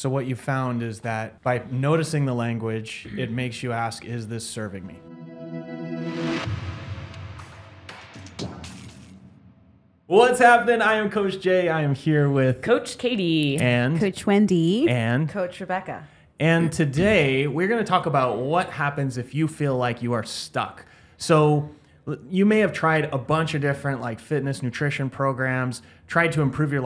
So what you found is that by noticing the language, it makes you ask, is this serving me? What's happening? I am Coach Jay. I am here with Coach Katie and Coach Wendy and Coach Rebecca. And today we're going to talk about what happens if you feel like you are stuck. So you may have tried a bunch of different fitness, nutrition programs, tried to improve your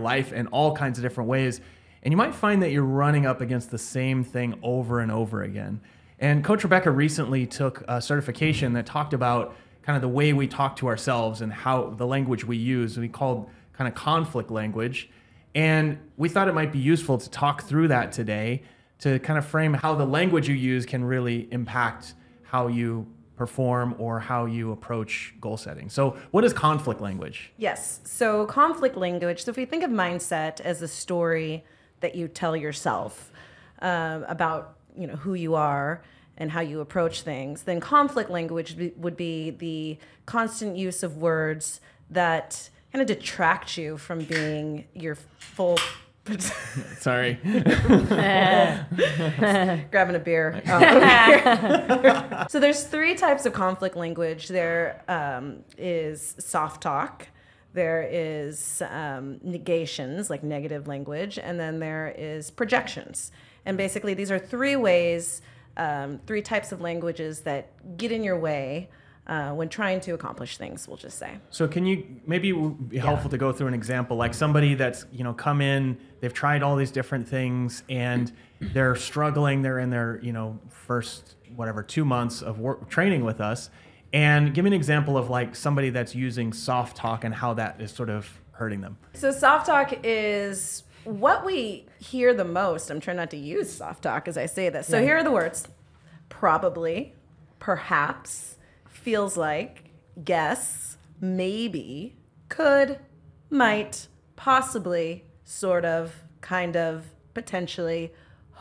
life in all kinds of different ways. And you might find that you're running up against the same thing over and over again. And Coach Rebecca recently took a certification that talked about kind of the way we talk to ourselves and how the language we use, we called kind of conflict language. And we thought it might be useful to talk through that today to kind of frame how the language you use can really impact how you perform or how you approach goal setting. So what is conflict language? Yes, so conflict language, so if we think of mindset as a story that you tell yourself about who you are and how you approach things, then conflict language would be the constant use of words that kind of detract you from being your full... Sorry. Grabbing a beer. Oh. So there's three types of conflict language. There is soft talk, there is negations, like negative language, and then there is projections. And basically these are three ways... three types of languages that get in your way when trying to accomplish things, we'll just say. So can you, maybe it would be helpful to go through an example, like somebody that's, come in, they've tried all these different things and they're struggling, they're in their, first, 2 months of training with us. And give me an example of like somebody that's using soft talk and how that is sort of hurting them. So soft talk is what we hear the most. I'm trying not to use soft talk as I say this. So here are the words: probably, perhaps, feels like, guess, maybe, could, might, possibly, sort of, kind of, potentially,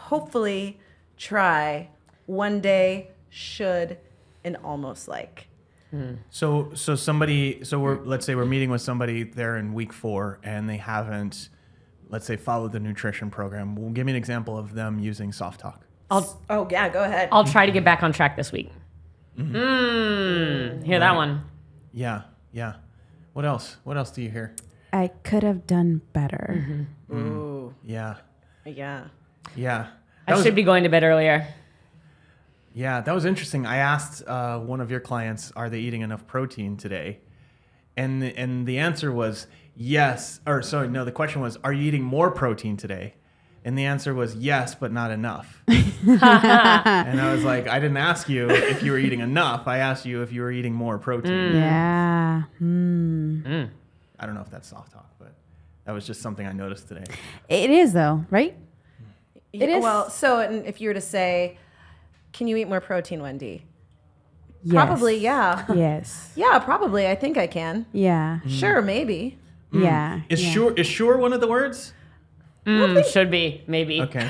hopefully, try, one day, should, and almost like. So let's say we're meeting with somebody, they're in week 4 and they haven't, let's say, follow the nutrition program. Well, give me an example of them using soft talk. Oh yeah, go ahead. I'll try to get back on track this week. Hear that one. Yeah, yeah. What else? What else do you hear? I could have done better. Ooh. Yeah. Yeah. Yeah. I should be going to bed earlier. Yeah, that was interesting. I asked one of your clients, are they eating enough protein today? And the answer was yes, or sorry, no, the question was, are you eating more protein today? And the answer was yes, but not enough. And I was like, I didn't ask you if you were eating enough. I asked you if you were eating more protein. Yeah. I don't know if that's soft talk, but that was just something I noticed today. It is though, right? It is. Well, so if you were to say, can you eat more protein, Wendy? Yes. Probably, yeah. Yes. Yeah, probably. I think I can. Yeah. Sure, maybe. Yeah. Is sure one of the words? Should be, maybe. Okay.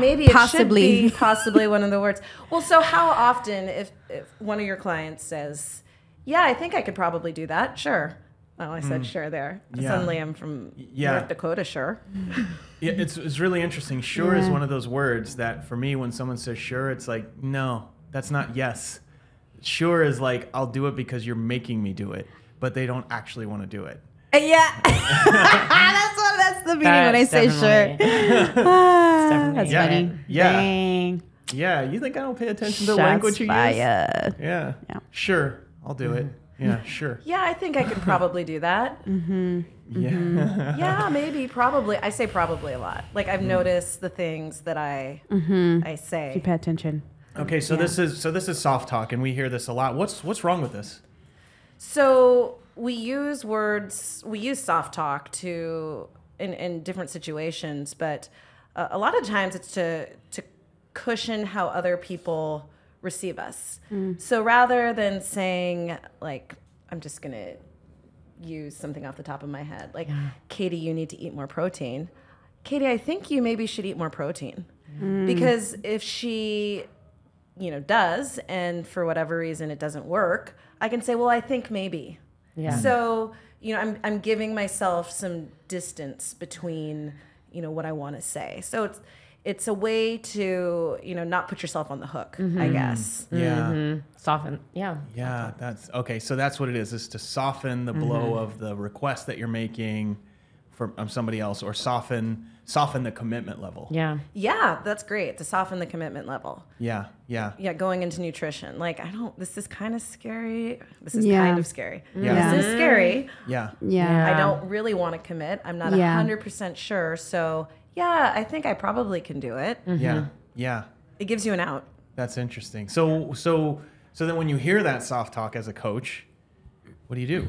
Maybe it possibly should be possibly one of the words. Well, so how often if one of your clients says, yeah, I think I could probably do that, sure. Oh, I said sure there. Yeah. Suddenly I'm from North Dakota, sure. Yeah, it's really interesting. Sure is one of those words that for me, when someone says sure, it's like, no, that's not yes. Sure is like, I'll do it because you're making me do it, but they don't actually want to do it. Yeah. that's the meaning when I say sure. That's funny. Yeah. Dang. Yeah, you think I don't pay attention to the language you use? Yeah. Sure, I'll do it. Yeah, sure. Yeah, I think I could probably do that. Yeah. Yeah, maybe, probably. I say probably a lot. Like I've noticed the things that I say. You pay attention. Okay, so this is soft talk, and we hear this a lot. What's wrong with this? So we use words. We use soft talk in different situations, but a lot of times it's to cushion how other people receive us. So rather than saying like, I'm just gonna use something off the top of my head, like, Katie, you need to eat more protein. Katie, I think you maybe should eat more protein. Because if she, does, and for whatever reason it doesn't work, I can say, well, I think maybe. So you know, I'm giving myself some distance between, you know, what I want to say. So it's a way to, you know, not put yourself on the hook, I guess. Yeah. Soften. Yeah. Yeah. That's okay. So that's what it is to soften the blow of the request that you're making from somebody else, or soften the commitment level. Yeah. Yeah. That's great. To soften the commitment level. Yeah. Yeah. Yeah. Going into nutrition. Like, this is kind of scary. This is kind of scary. Yeah. This is scary. Yeah. Yeah. I don't really want to commit. I'm not 100% sure. So yeah, I think I probably can do it. Yeah. Yeah. It gives you an out. That's interesting. So, so then when you hear that soft talk as a coach, what do you do?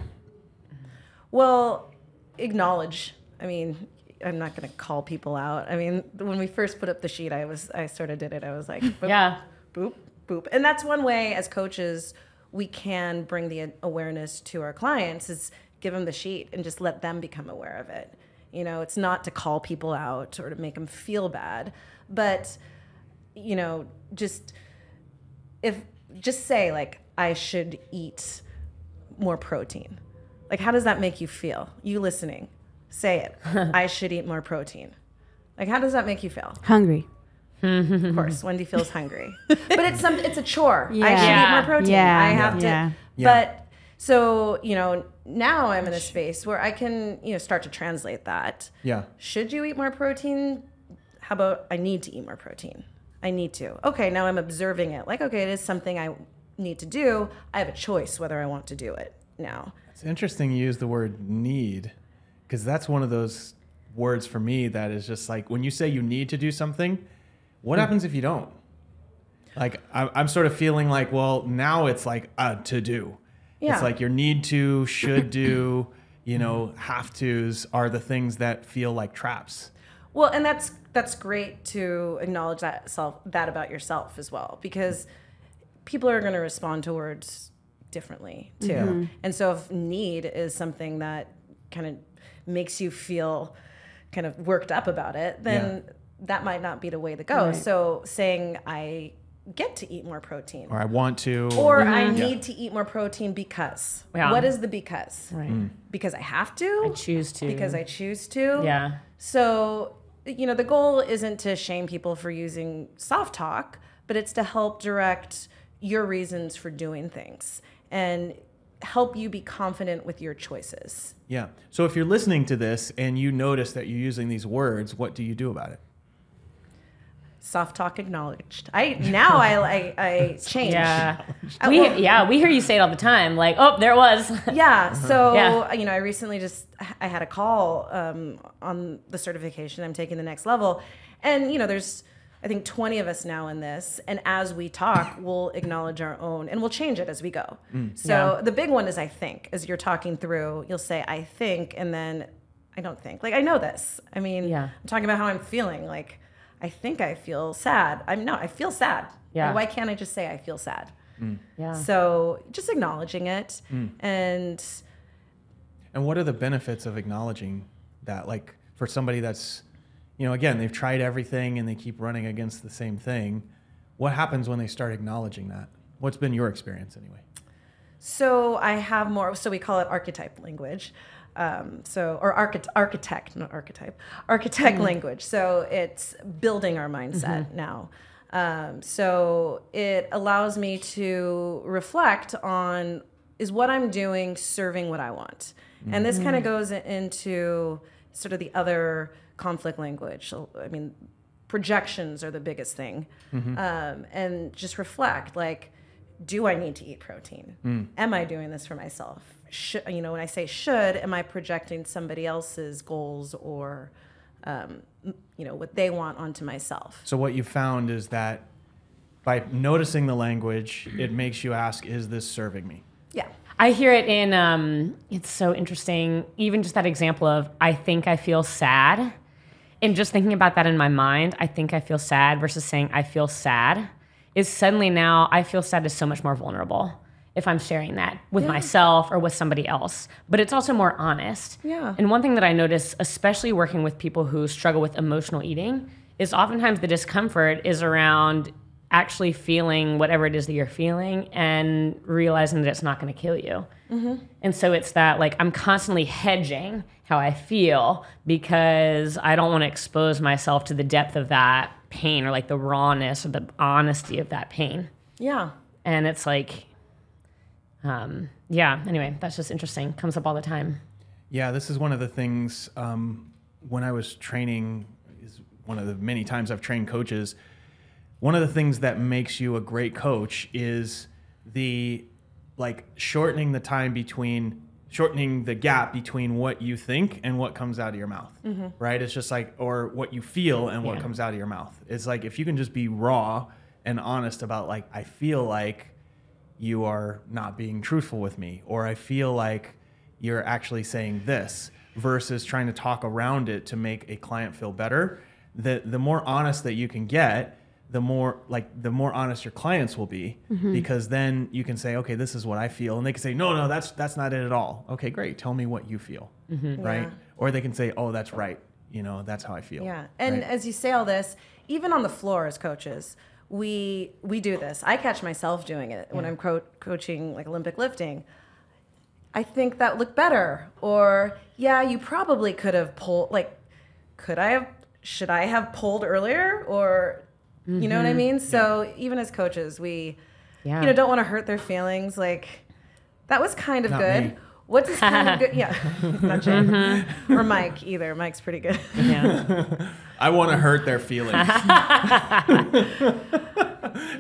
Well, acknowledge. I mean, I'm not going to call people out. I mean, when we first put up the sheet, I sort of did it. I was like, boop, boop, boop. And that's one way as coaches, we can bring the awareness to our clients, is give them the sheet and just let them become aware of it. You know, it's not to call people out or to make them feel bad, but, you know, just say, like, I should eat more protein. Like, how does that make you feel? You listening, say it. I should eat more protein. Like, how does that make you feel? Hungry. Of course, Wendy feels hungry, but it's a chore. Yeah. I should eat more protein. Yeah. I have to, but so, you know, now I'm in a space where I can, you know, start to translate that. Yeah. Should you eat more protein? How about I need to eat more protein? I need to. Okay, now I'm observing it. Like, okay, it is something I need to do. I have a choice whether I want to do it now. It's interesting you use the word need, because that's one of those words for me that is just like, when you say you need to do something, what happens if you don't? Like, I'm sort of feeling like, well, now it's like a to-do. Yeah. It's like your need to, should do, you know, have tos are the things that feel like traps. Well, and that's great to acknowledge that about yourself as well, because people are going to respond to words differently too. And so if need is something that kind of makes you feel kind of worked up about it, then that might not be the way to go. Right. So saying I get to eat more protein, or I want to, or I need to eat more protein because what is the because? Right. Because I have to, I choose to, because I choose to. Yeah. So, you know, the goal isn't to shame people for using soft talk, but it's to help direct your reasons for doing things and help you be confident with your choices. Yeah. So if you're listening to this and you notice that you're using these words, what do you do about it? Soft talk acknowledged. I change. Yeah. We hear you say it all the time. Like, oh, there it was. Yeah. So, you know, I recently I had a call on the certification I'm taking the next level. And, you know, there's, I think, 20 of us now in this. And as we talk, we'll acknowledge our own and we'll change it as we go. So the big one is, I think, as you're talking through, you'll say, I think, and then I don't think. Like, I know this. I mean, I'm talking about how I'm feeling. Like, I think I feel sad. I feel sad. Yeah. Like, why can't I just say I feel sad? Yeah. So just acknowledging it. And what are the benefits of acknowledging that? Like, for somebody that's, you know, again, they've tried everything and they keep running against the same thing. What happens when they start acknowledging that? What's been your experience anyway? So I have more, so we call it archetype language. Architect language. So it's building our mindset now. So it allows me to reflect on, is what I'm doing serving what I want? And this kind of goes into sort of the other conflict language. So, I mean, projections are the biggest thing. And just reflect, like, do I need to eat protein? Am I doing this for myself? You know, when I say should, am I projecting somebody else's goals or, you know, what they want onto myself? So what you found is that by noticing the language, it makes you ask, is this serving me? Yeah. I hear it in, it's so interesting, even just that example of, I think I feel sad. And just thinking about that in my mind, I think I feel sad versus saying I feel sad, is suddenly now I feel sad is so much more vulnerable if I'm sharing that with myself or with somebody else. But it's also more honest. Yeah. And one thing that I notice, especially working with people who struggle with emotional eating, is oftentimes the discomfort is around actually feeling whatever it is that you're feeling and realizing that it's not going to kill you. Mm-hmm. And so it's that, like, I'm constantly hedging how I feel because I don't want to expose myself to the depth of that pain or, like, the rawness or the honesty of that pain. Yeah. And it's like, yeah, anyway, that's just interesting. Comes up all the time. Yeah, this is one of the things when I was training, is one of the many times I've trained coaches, one of the things that makes you a great coach is the, like, shortening the gap between what you think and what comes out of your mouth, mm-hmm. right? It's just like, or what you feel and what comes out of your mouth. It's like, if you can just be raw and honest about, like, I feel like you are not being truthful with me, or I feel like you're actually saying this, versus trying to talk around it to make a client feel better. The more honest that you can get, the more honest your clients will be, mm-hmm. because then you can say, okay, this is what I feel. And they can say, no, that's not it at all. Okay, great. Tell me what you feel. Mm-hmm. Right. Yeah. Or they can say, oh, that's right. You know, that's how I feel. Yeah. And right? As you say all this, even on the floor as coaches, we do this. I catch myself doing it when I'm coaching, like, Olympic lifting. I think that looked better. Or, yeah, you probably could have pulled, like, should I have pulled earlier? Or, you know what I mean? So even as coaches, we, you know, don't want to hurt their feelings. Like, that was kind of good. What does kind of good? Yeah, not Jay or Mike either. Mike's pretty good. Yeah. I want to hurt their feelings.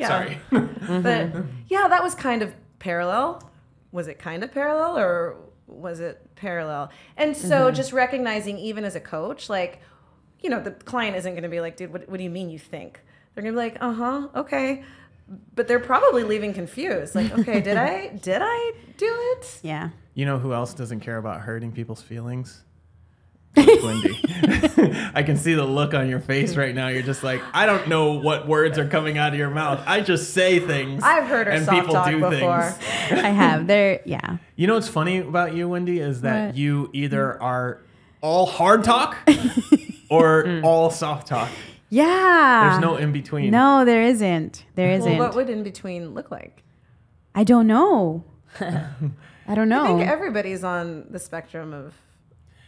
Sorry, but yeah, that was kind of parallel. Was it kind of parallel, or was it parallel? And so just recognizing, even as a coach, like, you know, the client isn't going to be like, dude, what do you mean you think? They're going to be like, okay. But they're probably leaving confused. Like, okay, did I do it? Yeah. You know who else doesn't care about hurting people's feelings? Coach Wendy. I can see the look on your face right now. You're just like, I don't know what words are coming out of your mouth. I just say things. I've heard her soft talk before. I have. You know what's funny about you, Wendy, is that you either are all hard talk or all soft talk. Yeah. There's no in between. No, there isn't. Well, what would in between look like? I don't know. I think everybody's on the spectrum of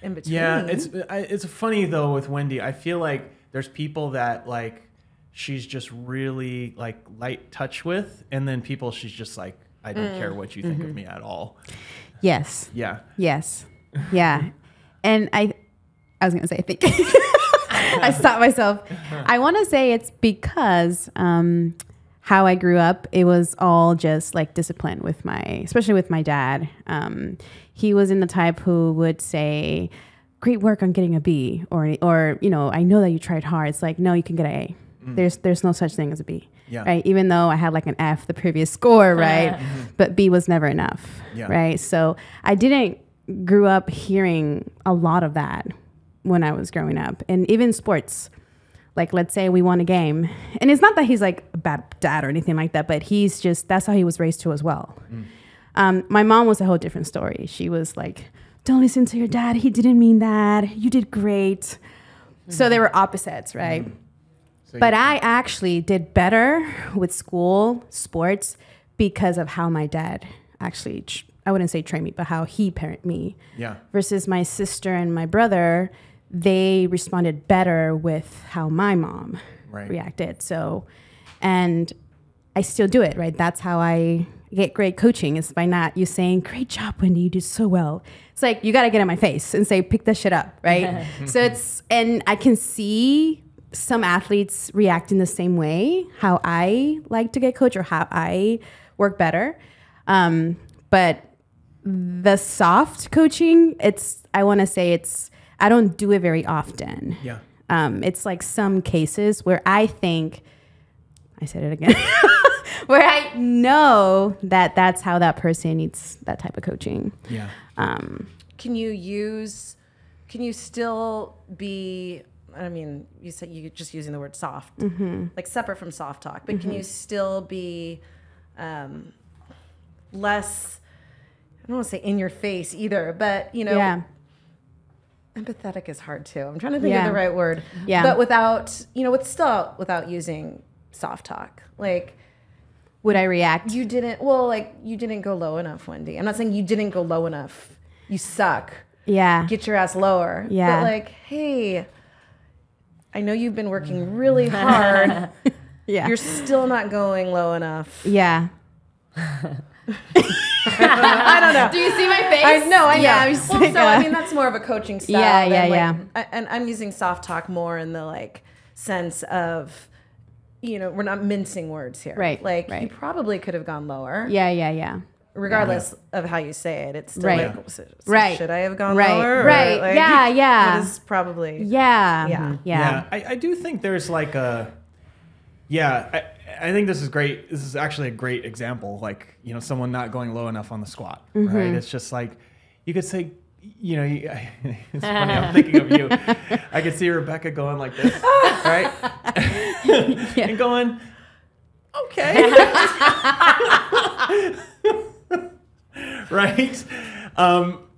in between. Yeah, it's funny though with Wendy. I feel like there's people that, like, she's just really, like, light touch with, and then people she's just like, I don't care what you think of me at all. Yes. Yeah. Yes. Yeah. And I was gonna say, I think I stopped myself. I want to say it's because how I grew up, it was all just, like, discipline with especially with my dad. He was in the type who would say, great work on getting a B, or you know, I know that you tried hard. It's like, no, you can get an A. There's no such thing as a B. Yeah. Right? Even though I had, like, an F the previous score, right? But B was never enough, right? So I didn't grew up hearing a lot of that when I was growing up. And even sports, like, let's say we won a game, and it's not that he's, like, a bad dad or anything like that, but he's just, that's how he was raised too as well. My mom was a whole different story. She was like, don't listen to your dad. He didn't mean that. You did great. So they were opposites, right? So but I actually did better with school, sports, because of how my dad actually, I wouldn't say train me, but how he parent me. Yeah. Versus my sister and my brother, they responded better with how my mom reacted. So, and I still do it, right? That's how I get great coaching, is by not you saying, great job, Wendy, you did so well. It's like, you got to get in my face and say, pick that shit up, right? So it's, and I can see some athletes react in the same way, how I like to get coached or how I work better. But the soft coaching, I want to say I don't do it very often. Yeah. It's like some cases where I think, I said it again, where I know that that's how that person needs that type of coaching. Yeah. Can you still be, I mean, you said you're just using the word soft, like separate from soft talk, but can you still be, less, I don't want to say in your face either, but, you know, empathetic is hard too. I'm trying to think of the right word, but without, you know, without using soft talk. Like, would I react? You didn't. Well, like, you didn't go low enough, Wendy. I'm not saying you didn't go low enough. You suck. Yeah. Get your ass lower. Yeah. But like, hey, I know you've been working really hard. Yeah. You're still not going low enough. Yeah. I don't know. Do you see my face? I know. Well, so I mean, that's more of a coaching style. Yeah. And I'm using soft talk more in the like sense of, you know, we're not mincing words here. Right. Like you probably could have gone lower. Yeah. Regardless of how you say it, it's still like, should I have gone lower? Right. Like, yeah. It is probably. Yeah. I do think there's like a, I think this is great. This is actually a great example. Like, you know, someone not going low enough on the squat, right? It's just like, you could say, you know, it's funny, I'm thinking of you. I could see Rebecca going like this, right? And going, okay. Right?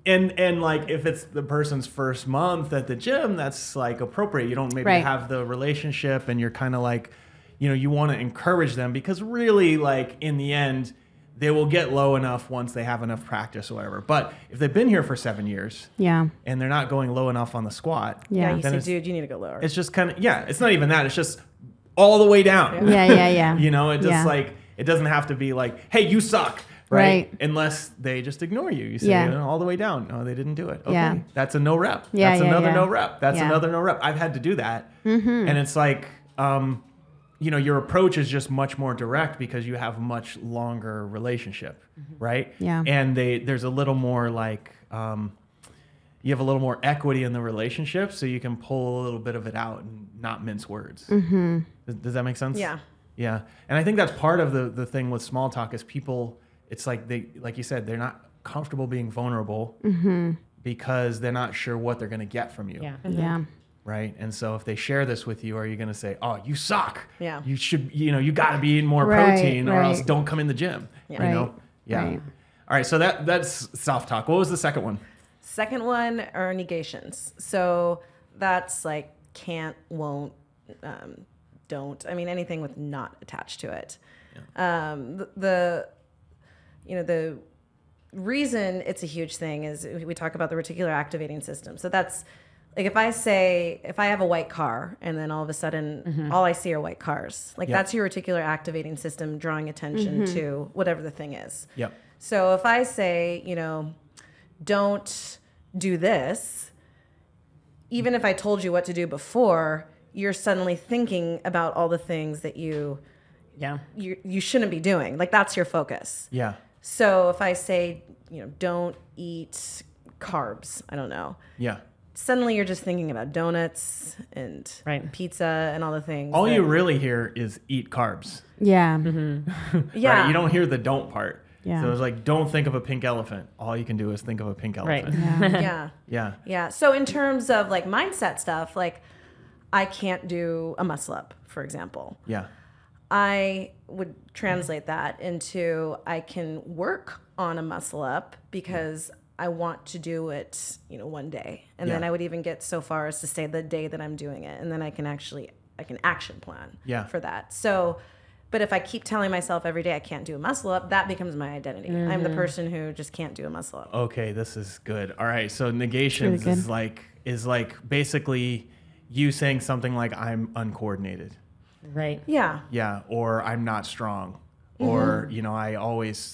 And like, if it's the person's first month at the gym, that's like appropriate. You don't maybe have the relationship and you're kind of like, you know, you want to encourage them because really, like, in the end, they will get low enough once they have enough practice or whatever. But if they've been here for 7 years and they're not going low enough on the squat, you say, dude, you need to go lower. It's just kind of, it's not even that. It's just all the way down. Yeah. You know, it just like, it doesn't have to be like, hey, you suck. Right. Unless they just ignore you. You say, you know, all the way down. No, they didn't do it. Okay. Yeah. That's a no rep. That's another no rep. That's another no rep. I've had to do that. And it's like, you know, your approach is just much more direct because you have a much longer relationship, right? Yeah. And there's a little more like, you have a little more equity in the relationship, so you can pull a little bit of it out and not mince words. Does that make sense? Yeah. And I think that's part of the thing with small talk is people, it's like they, like you said, they're not comfortable being vulnerable because they're not sure what they're going to get from you. Yeah. Right. And so if they share this with you, are you going to say, oh, you suck. Yeah. You should, you know, you got to be eating more protein or else don't come in the gym. You know? All right. So that's soft talk. What was the second one? Second one are negations. So that's like can't, won't, don't. I mean, anything with not attached to it. Yeah. The reason it's a huge thing is we talk about the reticular activating system. So that's, like if I have a white car and then all of a sudden all I see are white cars, like that's your reticular activating system drawing attention to whatever the thing is. So if I say, you know, don't do this, even if I told you what to do before, you're suddenly thinking about all the things that you shouldn't be doing. Like that's your focus. Yeah. So if I say, you know, don't eat carbs, I don't know. Yeah. Suddenly you're just thinking about donuts and pizza and all the things. All you really hear is eat carbs. Yeah. You don't hear the don't part. Yeah. So it's like, don't think of a pink elephant. All you can do is think of a pink elephant. Right. Yeah. So in terms of like mindset stuff, like I can't do a muscle up, for example. Yeah. I would translate that into I can work on a muscle up because I want to do it, you know, one day. And then I would even get so far as to say the day that I'm doing it. And then I can actually, I can action plan for that. So, but if I keep telling myself every day I can't do a muscle up, that becomes my identity. I'm the person who just can't do a muscle up. Okay, this is good. All right, so negations really is like basically you saying something like I'm uncoordinated. Right. Yeah. Yeah, or I'm not strong. Or, you know, I always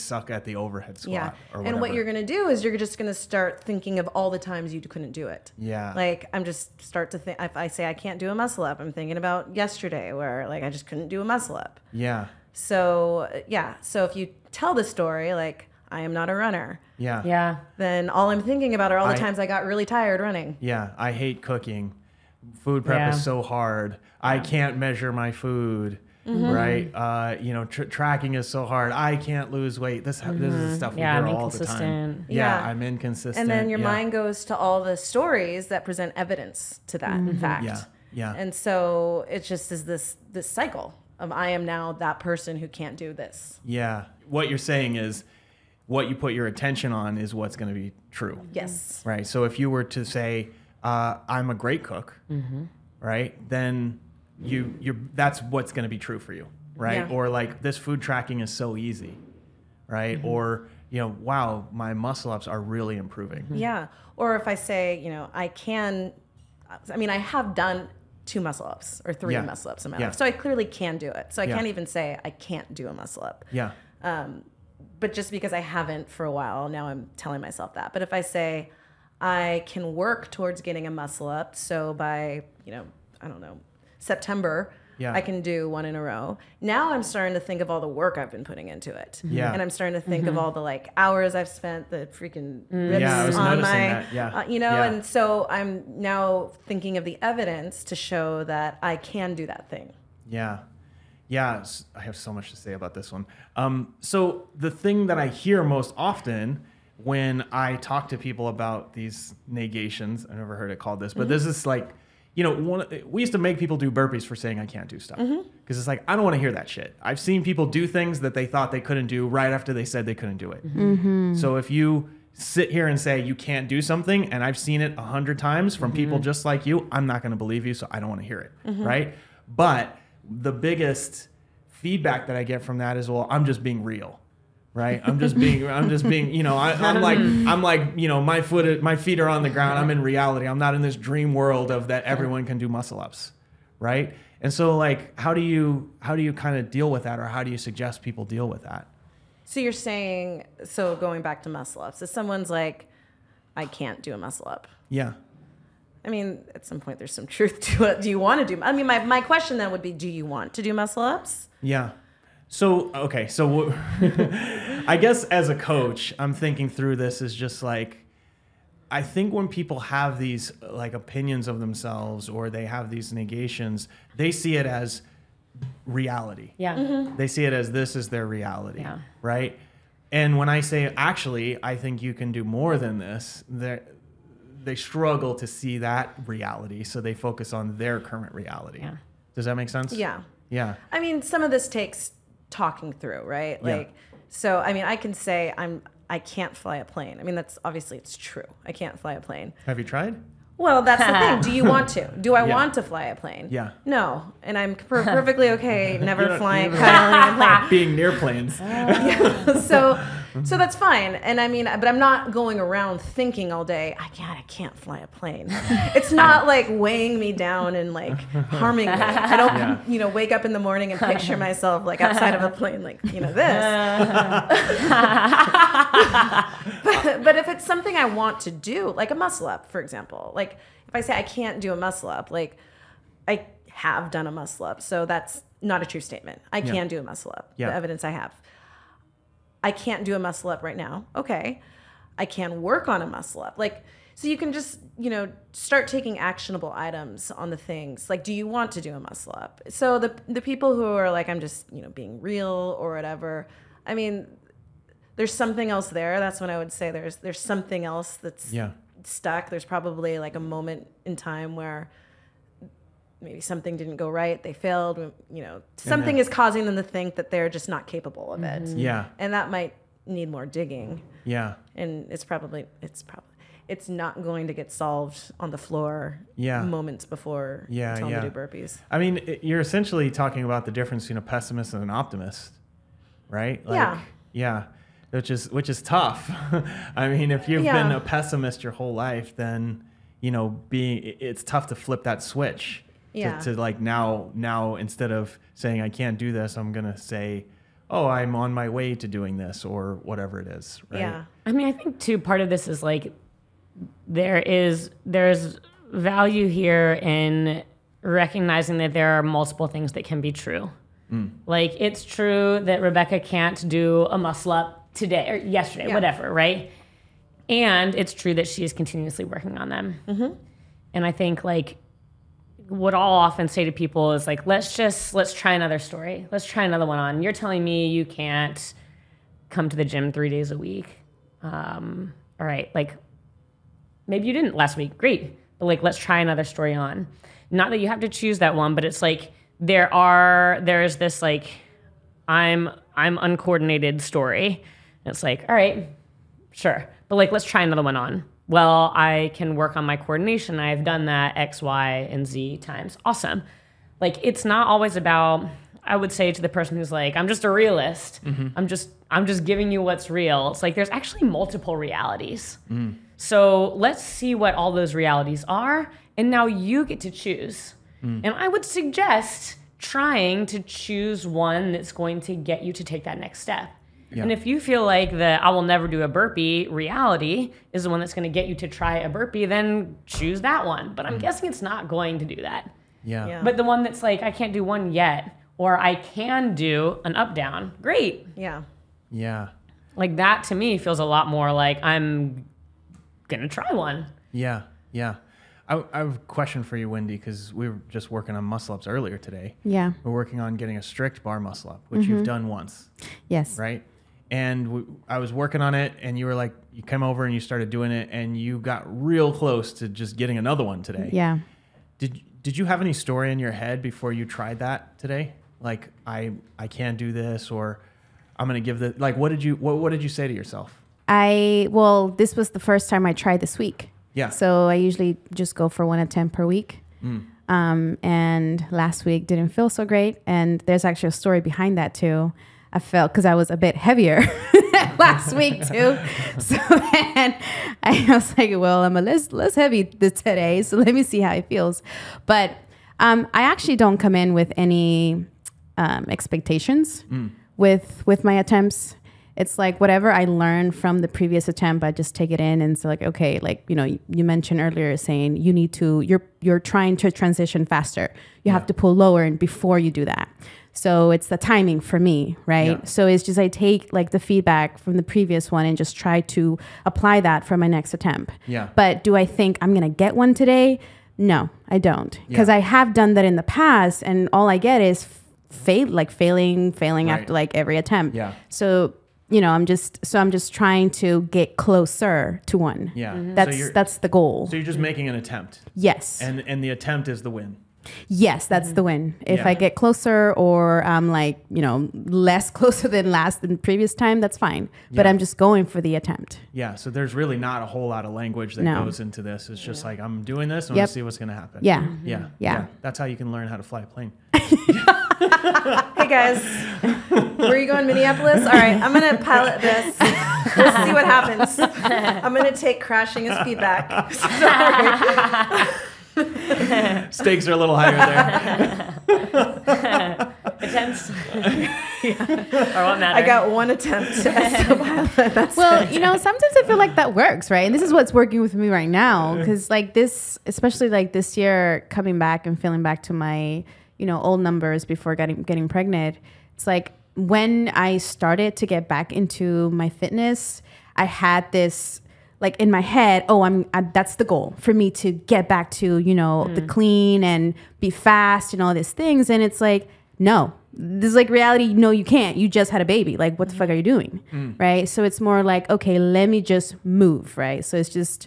suck at the overhead squat or whatever. And what you're going to do is you're just going to start thinking of all the times you couldn't do it. Yeah. Like I'm just start to think, if I say I can't do a muscle up, I'm thinking about yesterday where like I just couldn't do a muscle up. Yeah. So, yeah. So if you tell the story, like I am not a runner. Yeah. Yeah. Then all I'm thinking about are all the times I got really tired running. Yeah. I hate cooking. Food prep is so hard. Yeah. I can't measure my food. Right. You know, tracking is so hard. I can't lose weight. This is the stuff we hear all the time. Yeah, I'm inconsistent. And then your mind goes to all the stories that present evidence to that, in fact. Yeah. And so it just is this cycle of I am now that person who can't do this. Yeah. What you're saying is what you put your attention on is what's going to be true. Yes. Right. So if you were to say, I'm a great cook, right, then you're that's what's going to be true for you, right? Yeah. Or like, this food tracking is so easy, right? Mm-hmm. Or, you know, wow, my muscle ups are really improving. Yeah. Or if I say, you know, I have done 2 muscle ups or 3 muscle ups in my life. So I clearly can do it. So I can't even say I can't do a muscle up. Yeah. But just because I haven't for a while, now I'm telling myself that. But if I say I can work towards getting a muscle up, so by, you know, I don't know, September, I can do 1 in a row. Now I'm starting to think of all the work I've been putting into it. Yeah. And I'm starting to think of all the like hours I've spent, the freaking ribs on my, you know, and so I'm now thinking of the evidence to show that I can do that thing. Yeah. Yeah. I have so much to say about this one. So the thing that I hear most often when I talk to people about these negations, I never heard it called this, but this is like, you know, we used to make people do burpees for saying I can't do stuff. Because it's like, I don't want to hear that shit. I've seen people do things that they thought they couldn't do right after they said they couldn't do it. So if you sit here and say you can't do something, and I've seen it 100 times from people just like you, I'm not going to believe you, so I don't want to hear it, right? But the biggest feedback that I get from that is, well, I'm just being real. Right. I'm just being, you know, I'm like, you know, my feet are on the ground. I'm in reality. I'm not in this dream world of that everyone can do muscle ups. Right. And so like, how do you kind of deal with that, or how do you suggest people deal with that? So you're saying, so going back to muscle ups, if someone's like, I can't do a muscle up. Yeah. I mean, at some point there's some truth to it. Do you want to do? I mean, my question then would be, do you want to do muscle ups? Yeah. So, okay. So I guess as a coach, I'm thinking through this is just like, I think when people have these like opinions of themselves, or they have these negations, they see it as reality. Yeah. They see it as this is their reality. Yeah. Right. And when I say, actually, I think you can do more than this, they struggle to see that reality. So they focus on their current reality. Yeah. Does that make sense? Yeah. Yeah. I mean, some of this takes talking through, right? Like, so, I mean, I can say I can't fly a plane. I mean, that's obviously, it's true. I can't fly a plane. Have you tried? Well, that's the thing. Do you want to? Do I want to fly a plane? Yeah. No. And I'm perfectly okay never flying a plane. Being near planes. So that's fine. And I mean, but I'm not going around thinking all day, I can't fly a plane. It's not like weighing me down and like harming me. I don't, you know, wake up in the morning and picture myself like outside of a plane, like, you know, this. But if it's something I want to do, like a muscle up, for example, like if I say I can't do a muscle up, like I have done a muscle up. So that's not a true statement. I can do a muscle up. Yeah. The evidence I have. I can't do a muscle up right now. Okay. I can work on a muscle up. Like, so you can just, you know, start taking actionable items on the things. Like, do you want to do a muscle up? So the people who are like, I'm just, you know, being real or whatever. I mean, there's something else there. That's when I would say there's something else that's stuck. There's probably like a moment in time where maybe something didn't go right. They failed, you know, something is causing them to think that they're just not capable of it. Yeah. And that might need more digging. Yeah. And it's not going to get solved on the floor moments before you tell them to do burpees. I mean, you're essentially talking about the difference between a pessimist and an optimist, right? Like, yeah. Which is tough. I mean, if you've been a pessimist your whole life, then, you know, it's tough to flip that switch. Yeah. To like now instead of saying I can't do this, I'm going to say, oh, I'm on my way to doing this or whatever it is. Right? Yeah. I mean, I think too, part of this is like, there's value here in recognizing that there are multiple things that can be true. Like, it's true that Rebecca can't do a muscle up today or yesterday, whatever. Right. And it's true that she is continuously working on them. And I think like, what I'll often say to people is like, let's try another story. Let's try another one on. You're telling me you can't come to the gym 3 days a week. All right. Like, maybe you didn't last week. Great. But like, let's try another story on. Not that you have to choose that one, but it's like, there is this like, I'm uncoordinated story. And it's like, all right, sure. But like, let's try another one on. Well, I can work on my coordination. I've done that X, Y, and Z times. Awesome. Like, it's not always about, I would say to the person who's like, I'm just a realist. Mm-hmm. I'm just giving you what's real. It's like, there's actually multiple realities. Mm. So let's see what all those realities are. And now you get to choose. Mm. And I would suggest trying to choose one that's going to get you to take that next step. Yeah. And if you feel like the I will never do a burpee reality is the one that's going to get you to try a burpee, then choose that one. But I'm guessing it's not going to do that. Yeah. Yeah. But the one that's like, I can't do one yet, or I can do an up down. Great. Yeah. Yeah. Like, that to me feels a lot more like I'm going to try one. Yeah. Yeah. I have a question for you, Wendy, because we were just working on muscle-ups earlier today. Yeah. We're working on getting a strict bar muscle-up, which you've done once. Yes. Right? And I was working on it, and you were like, you came over and you started doing it, and you got real close to just getting another one today. Yeah. Did you have any story in your head before you tried that today? Like, I can't do this, or I'm going to give the, like, what did you say to yourself? Well, this was the first time I tried this week. Yeah. So I usually just go for one attempt per week. Mm. And last week didn't feel so great. And there's actually a story behind that too. I felt, because I was a bit heavier last week too. So then I was like, well, I'm a less heavy today. So let me see how it feels. But I actually don't come in with any expectations with my attempts. It's like, whatever I learned from the previous attempt, I just take it in and say, like, okay, like, you know, you mentioned earlier saying you need to, you're trying to transition faster. You have to pull lower and before you do that. So it's the timing for me, right? Yeah. So it's just, I take like the feedback from the previous one and just try to apply that for my next attempt. Yeah. But do I think I'm going to get one today? No, I don't. Because I have done that in the past, and all I get is failing after like every attempt. Yeah. So, you know, I'm just trying to get closer to one. Yeah. That's the goal. So you're just making an attempt. Yes. And the attempt is the win. Yes, that's the win. If I get closer, or I'm like, you know, less closer than previous time, that's fine. Yeah. But I'm just going for the attempt. Yeah. So there's really not a whole lot of language that goes into this. It's just like, I'm doing this, and I'm going to see what's going to happen. Yeah. Mm-hmm. Yeah. Yeah. Yeah. That's how you can learn how to fly a plane. Hey guys, where are you going, Minneapolis? All right, I'm going to pilot this. We'll see what happens. I'm going to take crashing as feedback. Sorry. Stakes are a little higher there. Attempts. I got one attempt as a pilot. Well, you know, sometimes I feel like that works, right? And this is what's working with me right now, because like this, especially like this year, coming back and feeling back to my, you know, old numbers before getting pregnant. It's like, when I started to get back into my fitness, I had this like in my head, oh, that's the goal for me, to get back to, you know, the clean and be fast and all these things. And it's like, no, this is like reality. No, you can't. You just had a baby. Like, what the fuck are you doing? Right. So it's more like, okay, let me just move. Right. So it's just,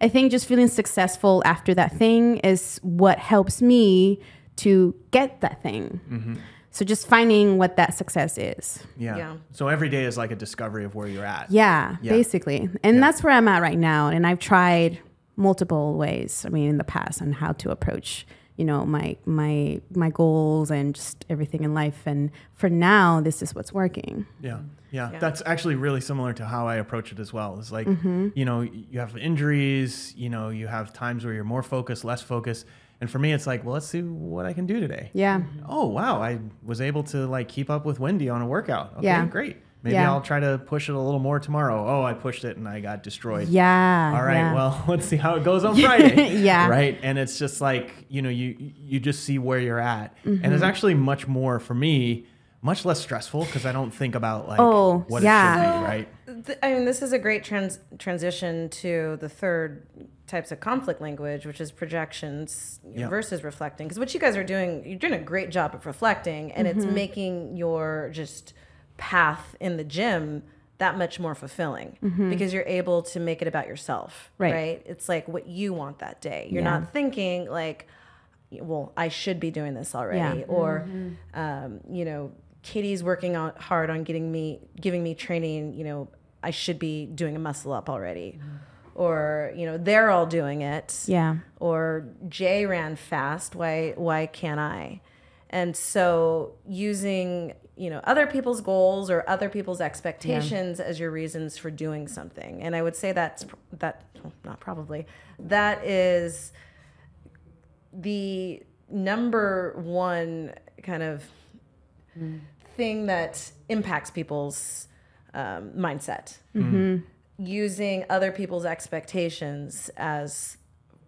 I think just feeling successful after that thing is what helps me to get that thing. So just finding what that success is. Yeah. So every day is like a discovery of where you're at. Yeah, basically. And that's where I'm at right now. And I've tried multiple ways, I mean, in the past, on how to approach, you know, my goals and just everything in life. And for now, this is what's working. Yeah. Yeah. That's actually really similar to how I approach it as well. It's like, you know, you have injuries, you know, you have times where you're more focused, less focused. And for me, it's like, well, let's see what I can do today. Yeah. Oh, wow. I was able to like keep up with Wendy on a workout. Okay, great. Maybe I'll try to push it a little more tomorrow. Oh, I pushed it and I got destroyed. Yeah. All right. Yeah. Well, let's see how it goes on Friday. Right. And it's just like, you know, you just see where you're at. And it's actually much more, for me, much less stressful, because I don't think about like what it should be, right? I mean, this is a great transition to the third types of conflict language, which is projections versus reflecting. Because what you guys are doing, you're doing a great job of reflecting, and it's making your just path in the gym that much more fulfilling, because you're able to make it about yourself, right? It's like what you want that day. You're not thinking like, well, I should be doing this already, or, you know, Katie's working on hard on giving me training, you know, I should be doing a muscle up already. Or, you know, they're all doing it. Yeah. Or Jay ran fast, why can't I? And so using, you know, other people's goals or other people's expectations as your reasons for doing something. And I would say that is the number one kind of thing that impacts people's mindset. Mm-hmm. Using other people's expectations as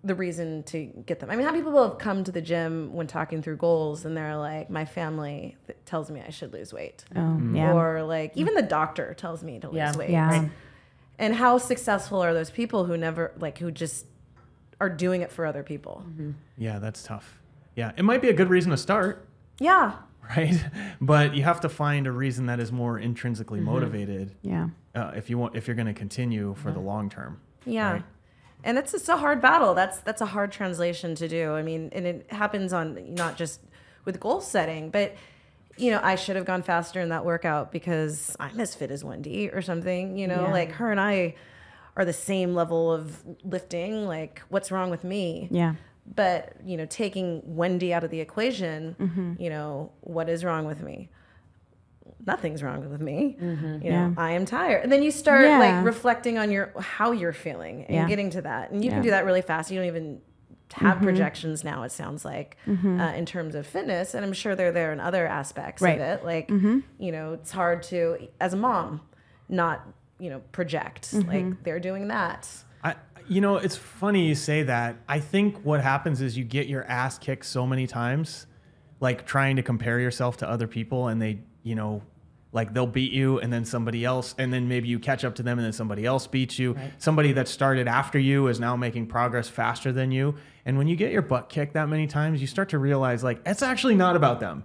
the reason to get them. I mean, how many people have come to the gym when talking through goals and they're like, my family tells me I should lose weight. Oh, yeah. Or like, even the doctor tells me to lose weight. Yeah. Right? And how successful are those people who never, like, who just are doing it for other people? Mm-hmm. Yeah, that's tough. Yeah, it might be a good reason to start. Yeah. Right? But you have to find a reason that is more intrinsically motivated. Yeah. If you're going to continue for the long term. Yeah. Right? And it's a hard battle. That's a hard translation to do. I mean, and it happens on not just with goal setting, but, you know, I should have gone faster in that workout because I'm as fit as Wendy or something, you know, like her and I are the same level of lifting. Like, what's wrong with me? Yeah. But, you know, taking Wendy out of the equation, you know, what is wrong with me? Nothing's wrong with me. You know, I am tired. And then you start like reflecting on how you're feeling and getting to that. And you can do that really fast. You don't even have projections now, it sounds like, in terms of fitness. And I'm sure they're there in other aspects of it. Like, you know, it's hard to, as a mom, not, you know, project. Like, they're doing that. You know, it's funny you say that. I think what happens is you get your ass kicked so many times, like trying to compare yourself to other people, and they, you know, like they'll beat you and then somebody else, and then maybe you catch up to them and then somebody else beats you. Right. Somebody that started after you is now making progress faster than you. And when you get your butt kicked that many times, you start to realize like, it's actually not about them.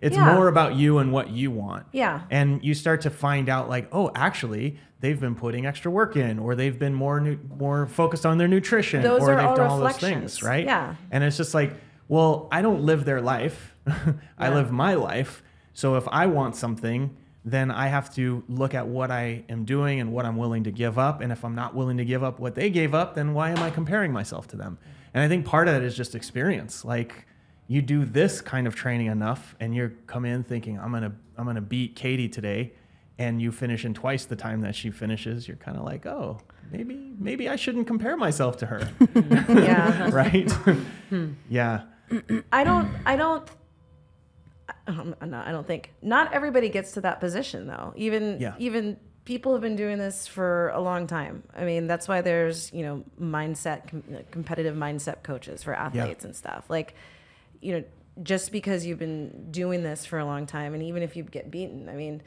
It's more about you and what you want. Yeah. And you start to find out like, oh, actually they've been putting extra work in, or they've been more focused on their nutrition, or they've done all those things. Right. Yeah. And it's just like, well, I don't live their life. I live my life. So if I want something, then I have to look at what I am doing and what I'm willing to give up. And if I'm not willing to give up what they gave up, then why am I comparing myself to them? And I think part of that is just experience. Like, you do this kind of training enough and you come in thinking, I'm gonna beat Katie today, and you finish in twice the time that she finishes. You're kind of like, oh, maybe I shouldn't compare myself to her. Yeah. Right? Yeah. I don't think not everybody gets to that position though. Even people have been doing this for a long time. I mean, that's why there's, you know, competitive mindset coaches for athletes and stuff. Like, you know, just because you've been doing this for a long time, and even if you get beaten, I mean,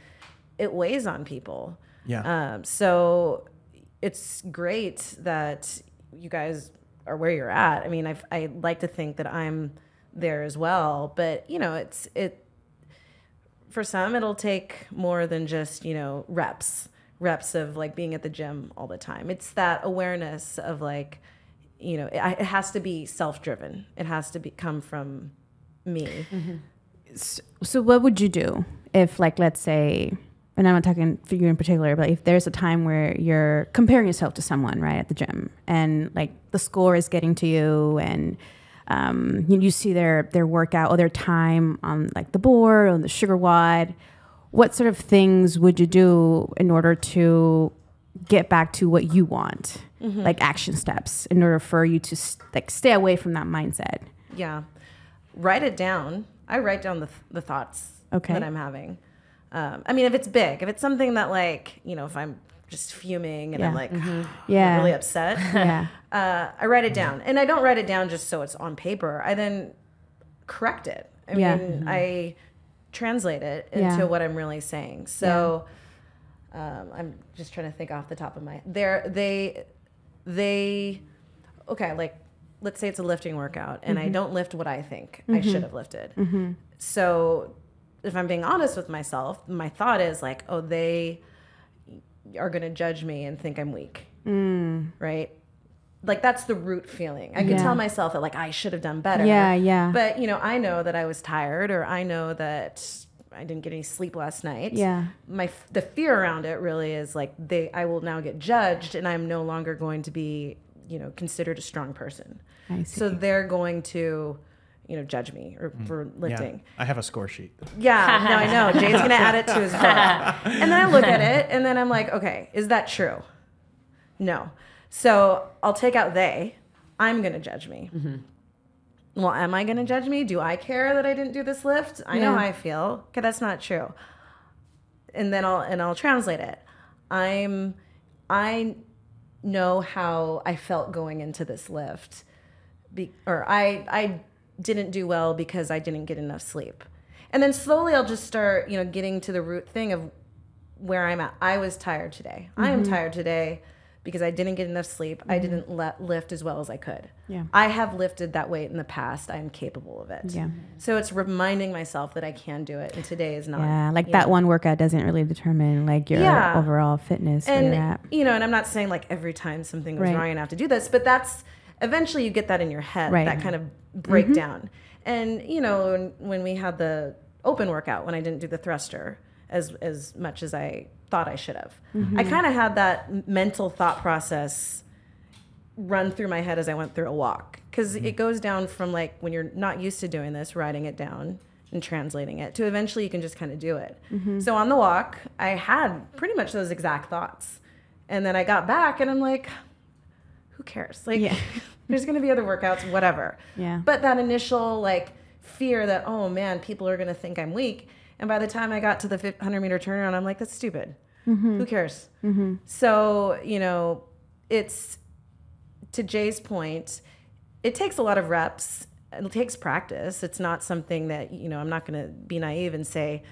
it weighs on people. Yeah. So it's great that you guys are where you're at. I mean, I like to think that I'm there as well, but, you know, for some, it'll take more than just, you know, reps of like being at the gym all the time. It's that awareness of like, you know, it has to be self-driven. It has to come from me. So what would you do if, like, let's say, and I'm not talking for you in particular, but if there's a time where you're comparing yourself to someone, right, at the gym, and like the score is getting to you, and you see their workout or their time on like the board or the sugar wad, what sort of things would you do in order to get back to what you want? Like action steps in order for you to like stay away from that mindset. Yeah. Write it down. I write down the thoughts that I'm having. I mean, if it's big, if it's something that like, you know, if I'm just fuming and I'm like, I'm really upset, I write it down. And I don't write it down just so it's on paper. I then correct it. I mean, I translate it into what I'm really saying. So I'm just trying to think off the top of my head. Okay, like, let's say it's a lifting workout, and I don't lift what I think I should have lifted. So if I'm being honest with myself, my thought is like, oh, they are going to judge me and think I'm weak, right? Like, that's the root feeling. I could tell myself that, like, I should have done better. Yeah, yeah. But, you know, I know that I was tired, or I know that I didn't get any sleep last night. Yeah. The fear around it really is like, I will now get judged, and I'm no longer going to be, you know, considered a strong person. I see. So they're going to judge me or for lifting. Yeah. I have a score sheet. Yeah, no, I know. Jay's going to add it to his book. And then I look at it and then I'm like, okay, is that true? No. So I'll take out they. I'm going to judge me. Mm-hmm. Well, am I going to judge me? Do I care that I didn't do this lift? I know how I feel. Okay, that's not true. And then I'll translate it. I know how I felt going into this lift. I didn't do well because I didn't get enough sleep. And then slowly I'll just start, getting to the root thing of where I'm at. I was tired today. Mm-hmm. I am tired today because I didn't get enough sleep. Mm-hmm. I didn't lift as well as I could. Yeah. I have lifted that weight in the past. I'm capable of it. Yeah. So it's reminding myself that I can do it, and today is not. Yeah, like that one workout doesn't really determine like your overall fitness. And and I'm not saying like every time something goes wrong, I have to do this, but that's eventually you get that in your head, that kind of breakdown. Mm-hmm. And when we had the open workout, when I didn't do the thruster as much as I thought I should have. Mm-hmm. I kind of had that mental thought process run through my head as I went through a walk, because it goes down from like when you're not used to doing this, writing it down and translating it to eventually you can just kind of do it. Mm-hmm. So on the walk, I had pretty much those exact thoughts. And then I got back and I'm like, who cares? Like there's going to be other workouts, whatever. Yeah. But that initial like fear that, oh man, people are going to think I'm weak. And by the time I got to the 100-meter turnaround, I'm like, that's stupid. Mm-hmm. Who cares? Mm-hmm. So, it's, to Jay's point, it takes a lot of reps. It takes practice. It's not something that, I'm not going to be naive and say,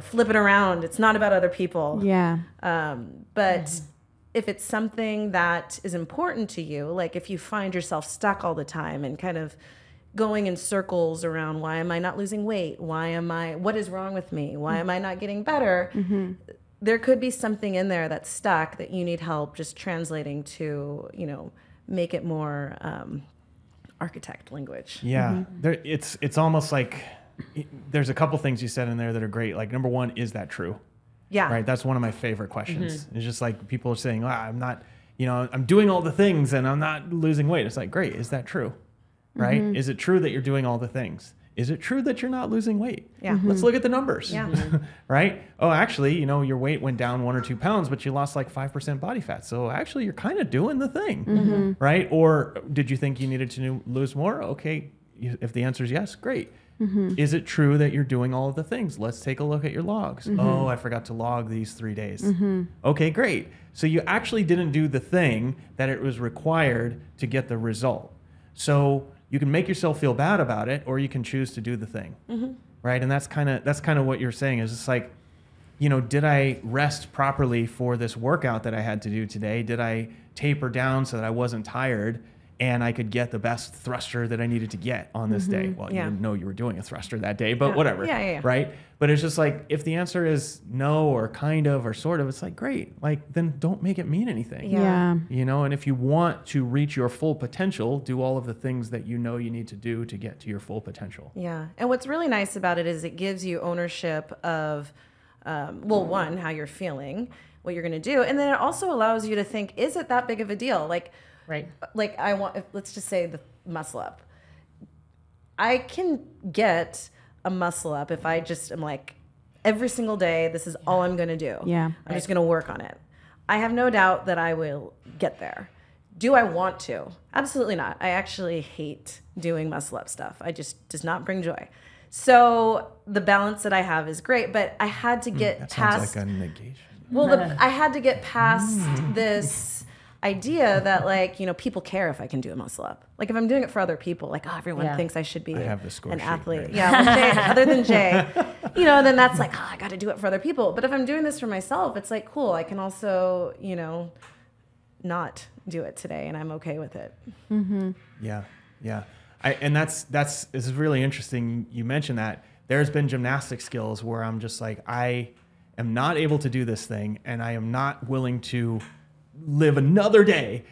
flip it around. It's not about other people. Yeah. But if it's something that is important to you, like if you find yourself stuck all the time and kind of going in circles around, why am I not losing weight? What is wrong with me? Why am I not getting better? Mm-hmm. There could be something in there that's stuck that you need help just translating to, make it more architect language. Yeah, mm-hmm. There, it's almost like there's a couple things you said in there that are great. Like number one, is that true? Yeah. Right, that's one of my favorite questions. Mm-hmm. It's just like people are saying, I'm not, I'm doing all the things and I'm not losing weight. It's like, great, is that true? Right? Mm-hmm. Is it true that you're doing all the things? Is it true that you're not losing weight? Yeah. Mm-hmm. Let's look at the numbers. Yeah. Mm-hmm. Right? Oh, actually, your weight went down 1 or 2 pounds, but you lost like 5% body fat. So actually you're kind of doing the thing, mm-hmm. right? Or did you think you needed to lose more? Okay. If the answer is yes, great. Mm-hmm. Is it true that you're doing all of the things? Let's take a look at your logs. Mm-hmm. Oh, I forgot to log these 3 days. Mm-hmm. Okay, great. So you actually didn't do the thing that it was required to get the result. So you can make yourself feel bad about it, or you can choose to do the thing, mm-hmm. right? And that's kind of what you're saying is it's like, did I rest properly for this workout that I had to do today? Did I taper down so that I wasn't tired and I could get the best thruster that I needed to get on this mm-hmm. day? Well, you didn't know you were doing a thruster that day, but whatever, right? But it's just like, if the answer is no, or kind of, or sort of, it's like, great, like then don't make it mean anything. Yeah. And if you want to reach your full potential, do all of the things that you need to do to get to your full potential. Yeah, and what's really nice about it is it gives you ownership of, one, how you're feeling, what you're gonna do, and then it also allows you to think, is it that big of a deal? Like, right. Like let's just say the muscle up. I can get a muscle up if I just am like, every single day, this is all I'm going to do. Yeah. I'm just going to work on it. I have no doubt that I will get there. Do I want to? Absolutely not. I actually hate doing muscle up stuff. I just does not bring joy. So the balance that I have is great, but I had to get that past. Sounds like a negation. Well, I had to get past this idea that like, people care if I can do a muscle up. Like if I'm doing it for other people, like, oh, everyone thinks I should be an athlete. Right? Yeah, well, Jay, other than Jay, then that's like, oh, I got to do it for other people. But if I'm doing this for myself, it's like, cool, I can also, not do it today and I'm okay with it. Mm-hmm. Yeah. Yeah. And this is really interesting. You mentioned that there's been gymnastic skills where I'm just like, I am not able to do this thing and I am not willing to live another day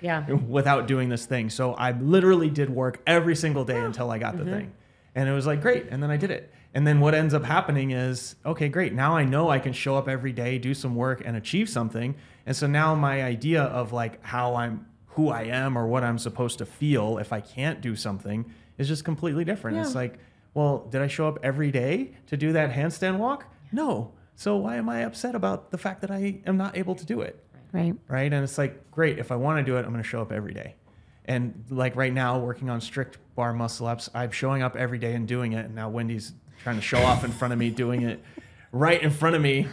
without doing this thing. So I literally did work every single day until I got the thing. And it was like, great. And then I did it. And then what ends up happening is, okay, great. Now I know I can show up every day, do some work and achieve something. And so now my idea of like how I'm, who I am or what I'm supposed to feel if I can't do something is just completely different. Yeah. It's like, well, did I show up every day to do that handstand walk? No. So why am I upset about the fact that I am not able to do it? Right. Right. And it's like, great. If I want to do it, I'm going to show up every day. And like right now, working on strict bar muscle ups, I'm showing up every day and doing it. And now Wendy's trying to show off in front of me, doing it right in front of me.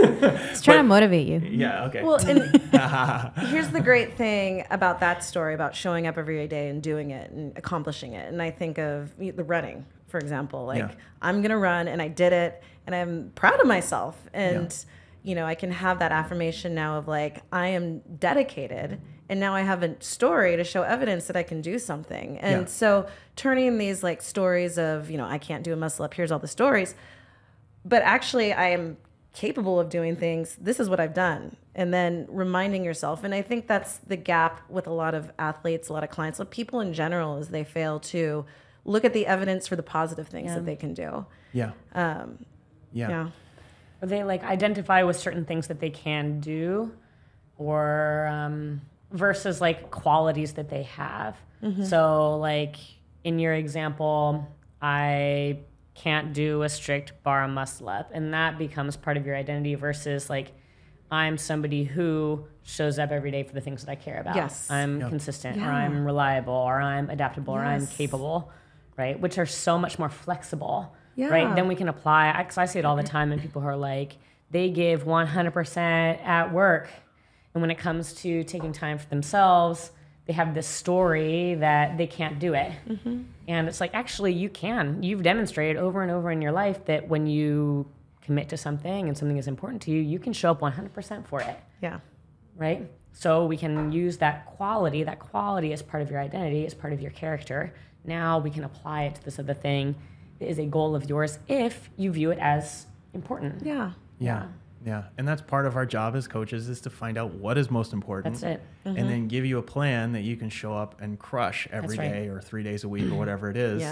It's trying to motivate you. Yeah. Okay. Well, and here's the great thing about that story about showing up every day and doing it and accomplishing it. And I think of the running, for example. Like, yeah, I'm going to run, and I did it, and I'm proud of myself. And you know, I can have that affirmation now of like, I am dedicated. And now I have a story to show evidence that I can do something. And so turning these like stories of, you know, I can't do a muscle up, here's all the stories, but actually I am capable of doing things. This is what I've done. And then reminding yourself. And I think that's the gap with a lot of athletes, a lot of clients, with people in general, is they fail to look at the evidence for the positive things that they can do. Yeah. Or they like identify with certain things that they can do, or, versus like qualities that they have. So like in your example, I can't do a strict bar muscle up, and that becomes part of your identity, versus like, I'm somebody who shows up every day for the things that I care about. I'm consistent, or I'm reliable, or I'm adaptable, or I'm capable, right? Which are so much more flexible, right? Then we can apply, because I see it all the time, and people who are like, they give 100% at work. And when it comes to taking time for themselves, they have this story that they can't do it. And it's like, actually, you can. You've demonstrated over and over in your life that when you commit to something and something is important to you, you can show up 100% for it. Yeah. Right? So we can use that quality. That quality is part of your identity, is part of your character. Now we can apply it to this other thing that is a goal of yours if you view it as important. Yeah, and that's part of our job as coaches, is to find out what is most important. That's it. And then give you a plan that you can show up and crush every day or 3 days a week or whatever it is,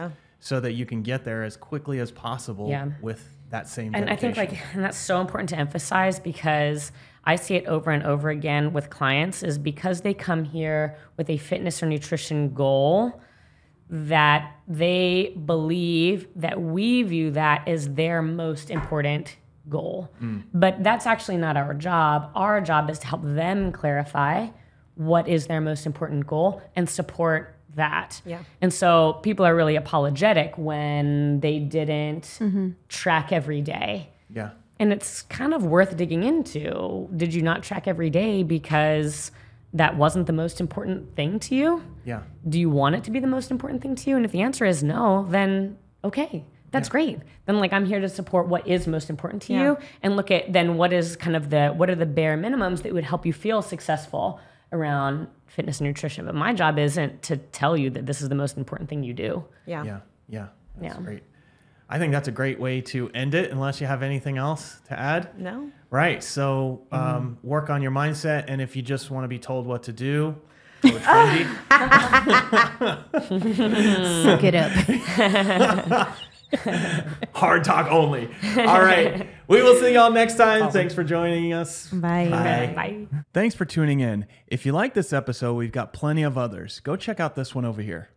so that you can get there as quickly as possible with that same dedication. And I think like, and that's so important to emphasize, because I see it over and over again with clients, is because they come here with a fitness or nutrition goal, that they believe that we view that as their most important goal. But that's actually not our job. Our job is to help them clarify what is their most important goal and support that. And so people are really apologetic when they didn't track every day. And it's kind of worth digging into. Did you not track every day because that wasn't the most important thing to you? Do you want it to be the most important thing to you? And if the answer is no, then okay. That's great. Then like, I'm here to support what is most important to you, and look at then what is kind of the, what are the bare minimums that would help you feel successful around fitness and nutrition. But my job isn't to tell you that this is the most important thing you do. That's great. I think that's a great way to end it, unless you have anything else to add. No. Right. So work on your mindset. And if you just want to be told what to do, suck it up. Hard talk only. All right. We will see y'all next time. Thanks for joining us. Bye. Bye. Bye. Thanks for tuning in. If you like this episode, we've got plenty of others. Go check out this one over here.